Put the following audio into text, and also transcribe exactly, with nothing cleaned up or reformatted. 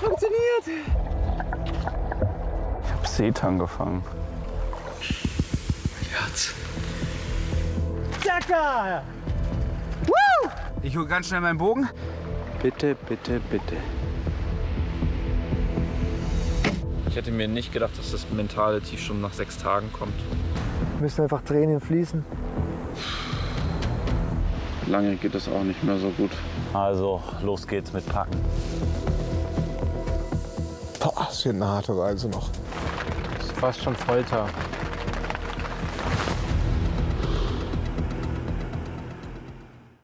es funktioniert. Ich habe Seetang gefangen. Herz. Jacka! Woo! Ich hole ganz schnell meinen Bogen. Bitte, bitte, bitte. Ich hätte mir nicht gedacht, dass das mentale Tief schon nach sechs Tagen kommt. Wir müssen einfach Tränen fließen. Lange geht es auch nicht mehr so gut. Also, los geht's mit Packen. Boah, das wird eine harte Reise noch. Das ist fast schon Folter.